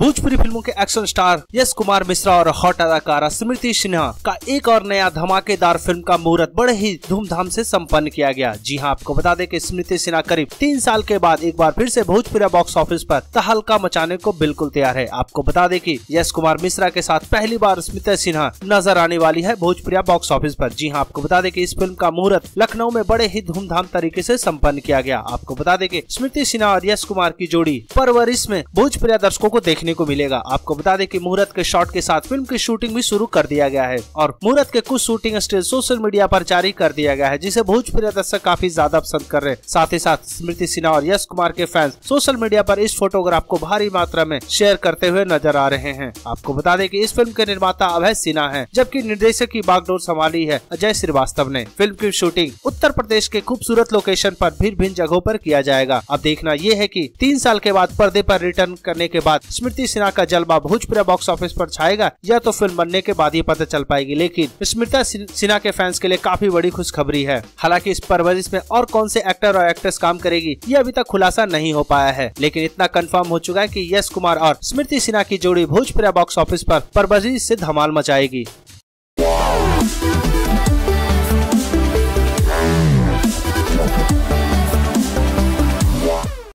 भोजपुरी फिल्मों के action star Yash Kumar Mishra और हॉट अदाकारा स्मृति सिन्हा का एक और नया धमाकेदार फिल्म का मुहूर्त बड़े ही धूमधाम से संपन्न किया गया। जी हां, आपको बता दें कि स्मृति सिन्हा करीब 3 साल के बाद एक बार फिर से भोजपुरी बॉक्स ऑफिस पर तहलका मचाने को बिल्कुल तैयार है। आपको बता दें कि यश कुमार मिश्रा के साथ पहली बार स्मृति सिन्हा नजर आने वाली है भोजपुरी बॉक्स ऑफिस पर। जी हां, आपको बता दें कि इस फिल्म का मुहूर्त लखनऊ में बड़े ही धूमधाम तरीके से संपन्न किया गया। आपको बता दें कि स्मृति सिन्हा और यश कुमार की जोड़ी परवरिश में भोजपुरी दर्शकों को देखने को मिलेगा। आपको बता दें कि मुहूर्त के शॉट के साथ फिल्म की शूटिंग भी शुरू कर दिया गया है और मुहूर्त के कुछ शूटिंग स्टिल सोशल मीडिया पर जारी कर दिया गया है, जिसे भोजपुरी दर्शक काफी ज्यादा पसंद कर रहे हैं। साथ ही साथ स्मृति सिन्हा और यश कुमार के फैंस सोशल मीडिया पर इस फोटोग्राफ को भारी मात्रा में शेयर करते हुए नजर आ रहे हैं। आपको बता दें कि इस फिल्म के निर्माता अभय सिन्हा है, जबकि निर्देशक की बागडोर संभाली है अजय श्रीवास्तव ने। फिल्म की शूटिंग उत्तर प्रदेश के खूबसूरत लोकेशन पर भिन्न जगहों पर किया जाएगा। अब देखना यह है कि 3 साल के बाद पर्दे पर रिटर्न करने के बाद स्मृति सिन्हा का जलवा भोजपुरी बॉक्स ऑफिस पर छाएगा या तो फिल्म बनने के बाद ही पता चल पाएगी, लेकिन स्मृति सिन्हा के फैंस के लिए काफी बड़ी खुशखबरी है। हालांकि इस परवरिश में और कौन से एक्टर और एक्ट्रेस काम करेगी, ये अभी तक खुलासा नहीं हो पाया है, लेकिन इतना कंफर्म हो चुका है कि यश कुमार और स्मृति सिन्हा की जोड़ी भोजपुरी बॉक्स ऑफिस पर परवरिश से धमाल मचाएगी।